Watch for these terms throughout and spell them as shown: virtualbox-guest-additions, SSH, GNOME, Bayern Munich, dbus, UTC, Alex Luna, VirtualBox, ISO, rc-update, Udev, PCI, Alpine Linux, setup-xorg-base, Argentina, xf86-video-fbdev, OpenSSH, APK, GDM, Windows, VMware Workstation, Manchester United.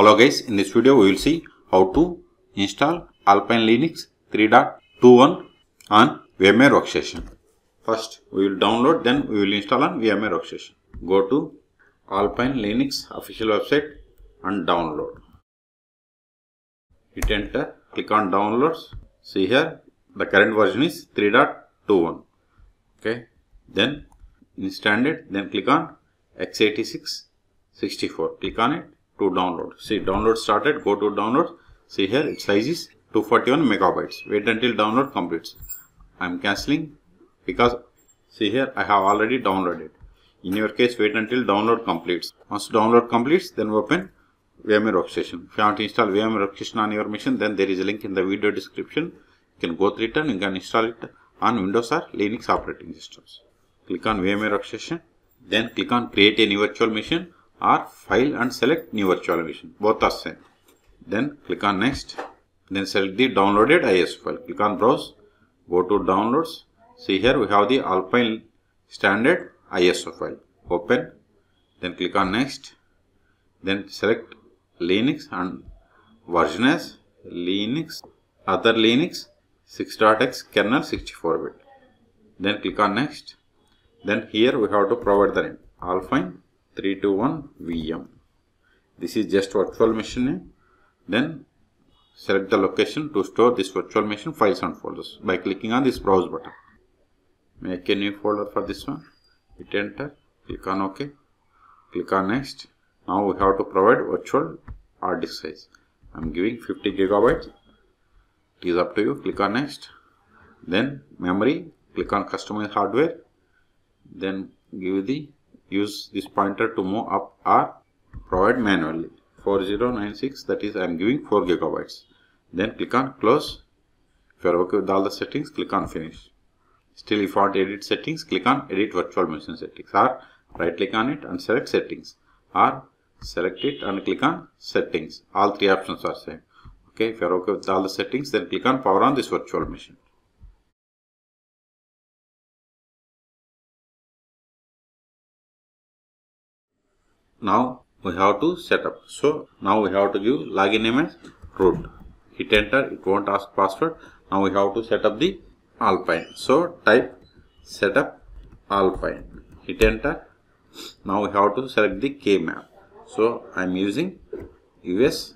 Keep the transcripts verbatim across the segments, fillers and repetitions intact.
Hello guys, in this video we will see how to install Alpine Linux three point two one on VMware Workstation. First we will download, then we will install on VMware Workstation. Go to Alpine Linux official website and download. Hit enter, click on downloads. See here, the current version is three point two one. Okay, then install it, then click on x eighty-six sixty-four. Click on it to download. See, download started. Go to download. See here, its size is two hundred forty-one megabytes. Wait until download completes. I am cancelling because see here, I have already downloaded. In your case, wait until download completes. Once download completes, then open VMware Workstation. If you want to install VMware Workstation on your machine, then there is a link in the video description. You can go through it and you can install it on Windows or Linux operating systems. Click on VMware Workstation. Then click on create a new virtual machine or file and select new virtual machine. Both are same. Then click on next. Then select the downloaded I S O file. Click on browse. Go to downloads. See here we have the Alpine standard I S O file. Open. Then click on next. Then select Linux and version as Linux, other Linux six dot x kernel sixty-four bit. Then click on next. Then here we have to provide the name Alpine three two one V M. This is just virtual machine name. Then select the location to store this virtual machine files and folders by clicking on this browse button. Make a new folder for this one. Hit enter. Click on OK. Click on next. Now we have to provide virtual hard disk size. I am giving fifty gigabytes. It is up to you. Click on next. Then memory. Click on customize hardware. Then give the use this pointer to move up or provide manually four zero nine six, that is I am giving four gigabytes. Then click on close. If you are okay with all the settings, click on finish. Still if you want to edit settings, click on edit virtual machine settings or right click on it and select settings or select it and click on settings. All three options are same. Okay, if you are okay with all the settings, then click on power on this virtual machine. Now we have to set up. So now we have to give login name as root. Hit enter, it won't ask password. Now we have to set up the Alpine. So type setup Alpine. Hit enter. Now we have to select the K map. So I am using U S.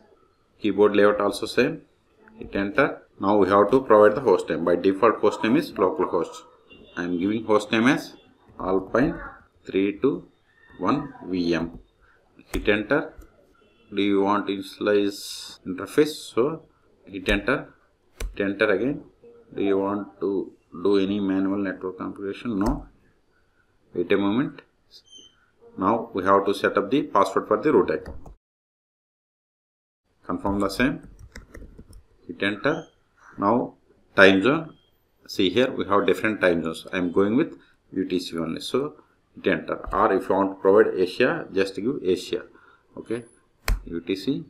Keyboard layout also same. Hit enter. Now we have to provide the host name. By default host name is localhost. I am giving host name as Alpine three two one V M. Hit enter. Do you want to initialize interface? So hit enter. Hit enter again. Do you want to do any manual network configuration? No. Wait a moment. Now we have to set up the password for the root account. Confirm the same. Hit enter. Now time zone. See here we have different time zones. I am going with U T C only. So hit enter. Or if you want to provide Asia, just give Asia. Okay, U T C,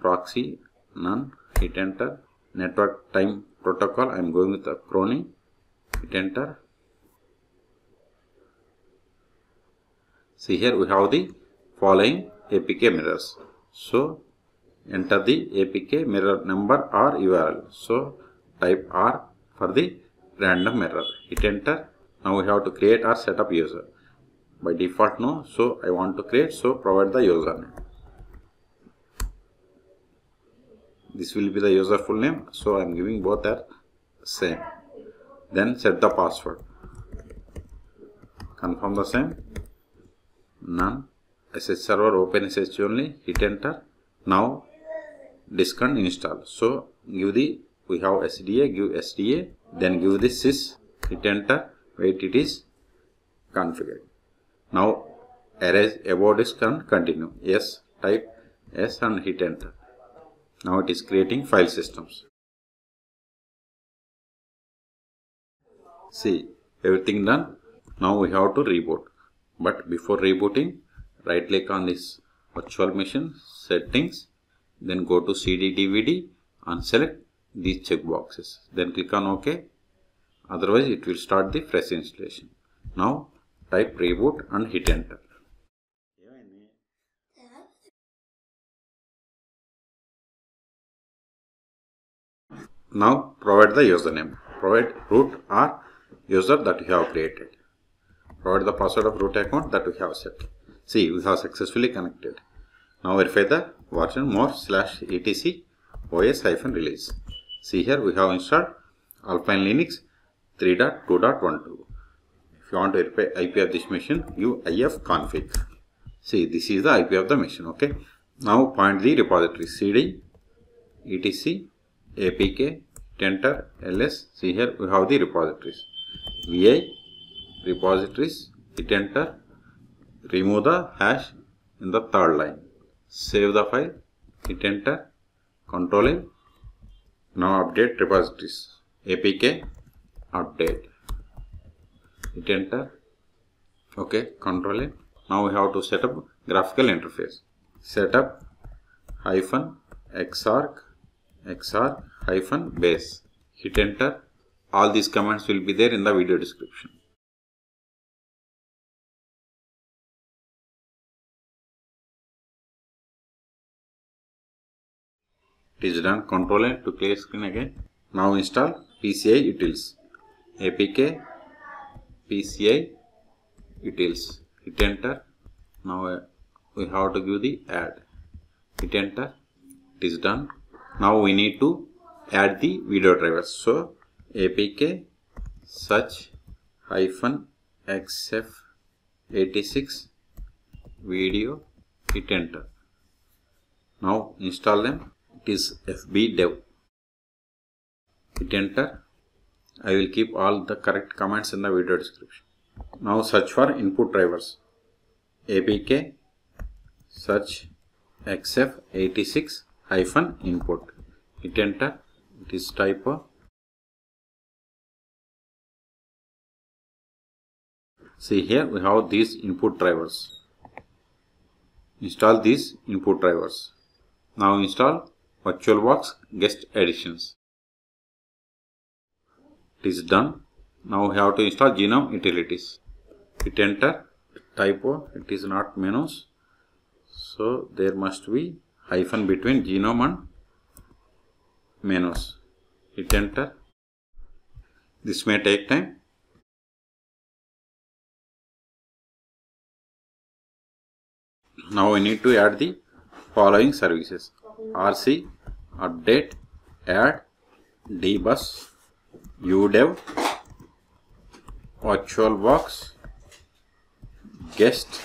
proxy, none. Hit enter. Network time protocol, I am going with Crony. Hit enter. See here we have the following A P K mirrors. So enter the A P K mirror number or U R L. So type R for the random mirror. Hit enter. Now we have to create or set up user. By default no, so I want to create, so provide the username. This will be the user full name, so I am giving both are same. Then set the password. Confirm the same. None. S S H server OpenSSH only. Hit enter. Now disk and install. So give the, we have S D A, give S D A, then give the sys. Hit enter. Wait, it is configured. Now erase above disk and continue. Yes, type yes and hit enter. Now it is creating file systems. See, everything done. Now we have to reboot, but before rebooting right click on this virtual machine settings, then go to C D D V D and select these checkboxes, then click on OK. Otherwise it will start the fresh installation. Now type reboot and hit enter. Now provide the username. Provide root or user that you have created. Provide the password of root account that we have set. See, we have successfully connected. Now verify the version more slash etc os hyphen release. See here we have installed Alpine Linux three point two point twelve. If you want to verify I P of this machine, give if config. See, this is the I P of the machine. Okay. Now point the repository cd etc apk tenter ls. See here we have the repositories. vi repositories hit enter. Remove the hash in the third line. Save the file. Hit enter. Control M. Now update repositories. A P K update. Hit enter. Okay. Control M. Now we have to set up graphical interface. Setup hyphen xorg xorg hyphen base. Hit enter. All these commands will be there in the video description. It is done. Control N to clear screen again. Now install P C I utils. A P K P C I utils. Hit enter. Now we have to give the add. Hit enter. It is done. Now we need to add the video drivers. So A P K search hyphen x f eighty-six video. Hit enter. Now install them. It is F B dev. Hit enter. I will keep all the correct commands in the video description. Now search for input drivers. A P K search x f eighty-six hyphen input. Hit enter. It is typo. See here we have these input drivers. Install these input drivers. Now install virtualbox-guest-additions. It is done. Now we have to install GNOME utilities. Hit enter. Typo. It is not menus. So there must be hyphen between GNOME and menus. Hit enter. This may take time. Now we need to add the following services. R C update, add, dbus, Udev, virtualbox, guest,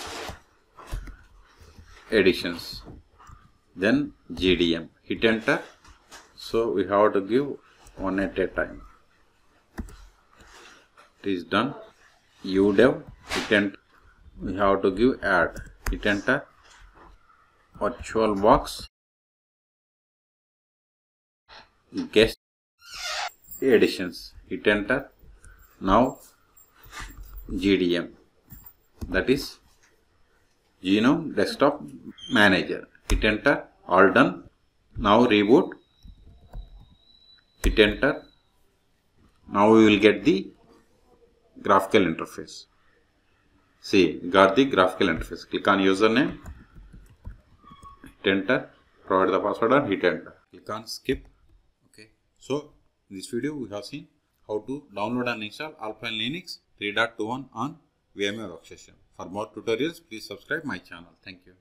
additions, then G D M. Hit enter. So we have to give one at a time. It is done. Udev, hit enter. We have to give add. Hit enter. Virtualbox, guest additions. Hit enter. Now G D M, that is GNOME desktop manager. Hit enter. All done. Now reboot. Hit enter. Now we will get the graphical interface. See, got the graphical interface. Click on username. Hit enter. Provide the password and hit enter. Click on skip. So, in this video we have seen how to download and install Alpine Linux three point two point one on VMware Workstation. For more tutorials, please subscribe my channel. Thank you.